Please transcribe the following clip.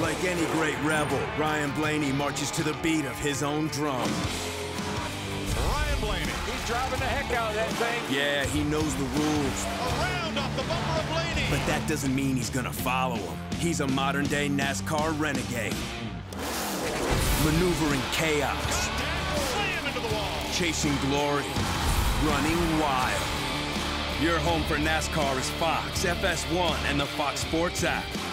Like any great rebel, Ryan Blaney marches to the beat of his own drum. Ryan Blaney, he's driving the heck out of that thing. Yeah, he knows the rules. Around off the bumper of Blaney. But that doesn't mean he's gonna follow him. He's a modern-day NASCAR renegade. Maneuvering chaos. Slam into the wall. Chasing glory. Running wild. Your home for NASCAR is Fox, FS1, and the Fox Sports app.